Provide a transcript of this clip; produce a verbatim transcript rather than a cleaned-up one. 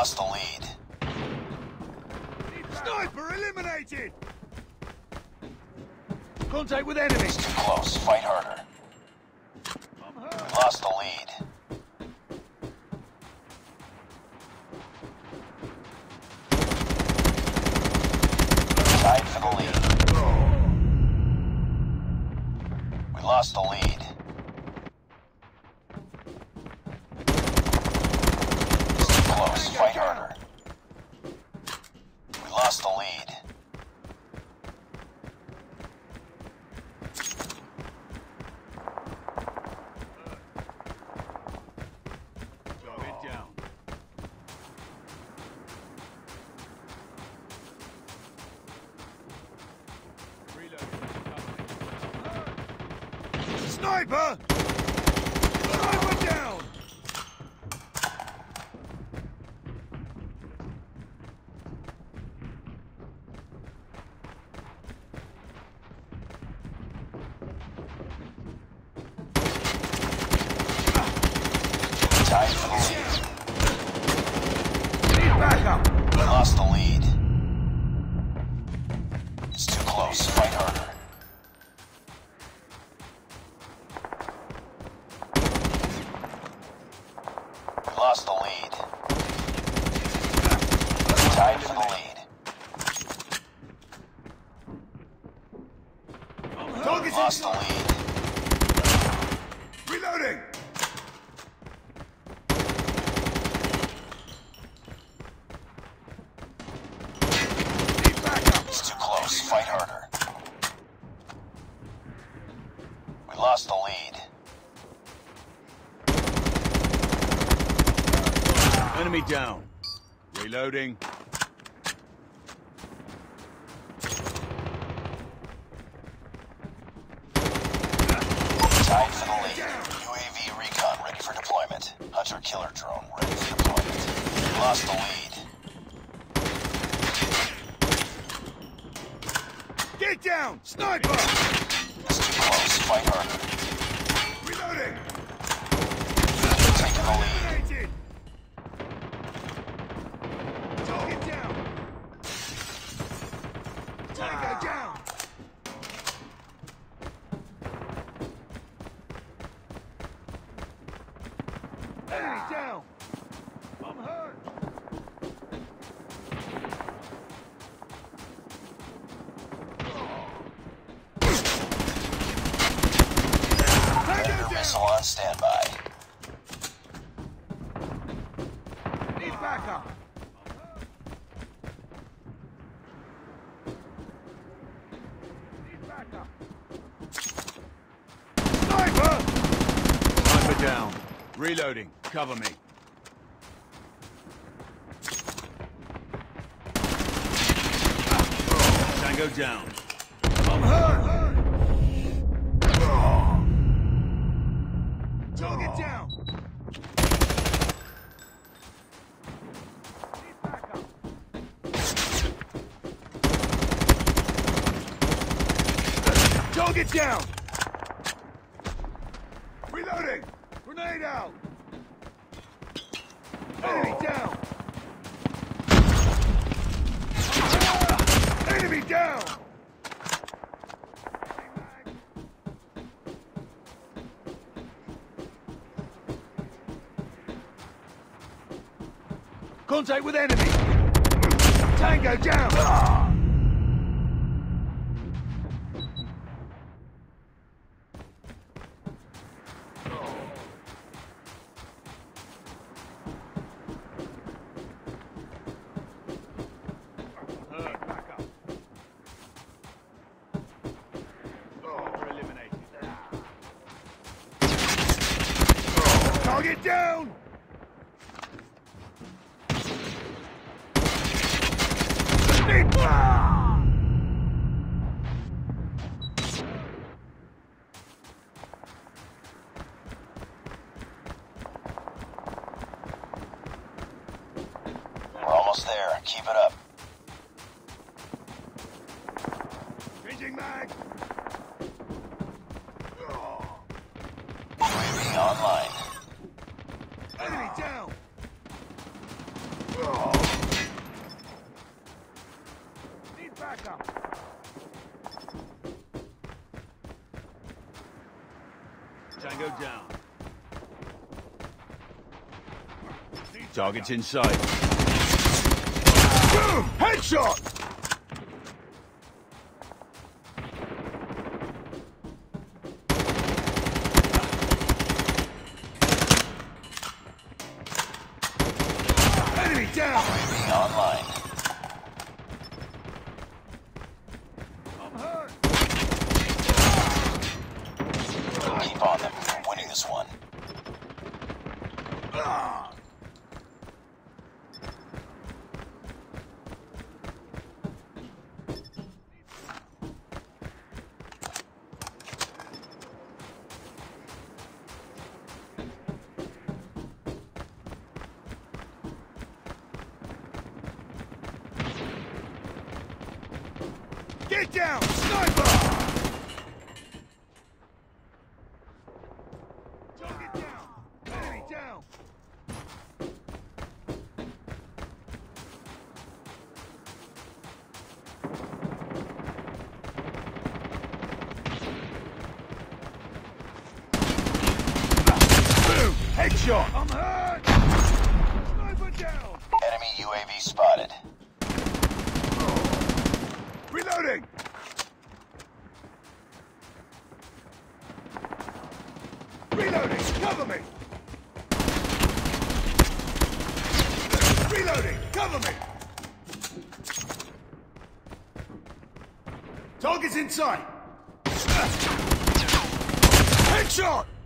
lost the lead. Sniper eliminated! Contact with enemies! Too close. Fight harder. Lost the lead. Tied for the lead. We lost the lead. Too close. Fight harder. We lost the lead. Sniper! Sniper down! Tied for the lead. Need backup! We lost the lead. It's too close. Fight harder. Lost the lead. Tied for the lead. Lost the lead. Reloading! It's too close. Fight harder. We lost the lead. Enemy down. Reloading. Tied for the lead. U A V recon ready for deployment. Hunter killer drone ready for deployment. We lost the lead. Get down! Sniper! That's too close. Fight harder. Reloading! Taking the lead. Tango down! Enemy down! I'm hurt! Predator missile on standby. Need backup! Down. Reloading. Cover me. Tango down. I'm hurt. Target down. Need backup. Target down. Reloading. Grenade out! Enemy down! Enemy down! Contact with enemy! Tango down! Get down! Ah! We're almost there. Keep it up. Changing mag. U A V online. Enemy down! backup. Tango down. Target's inside. Boom! Headshot! Get down! Sniper! Target down! Enemy down! Boom! Headshot! I'm hurt! Sniper down! Enemy U A V spotted. Reloading! Reloading! Cover me! Reloading! Cover me! Target's in sight! Headshot!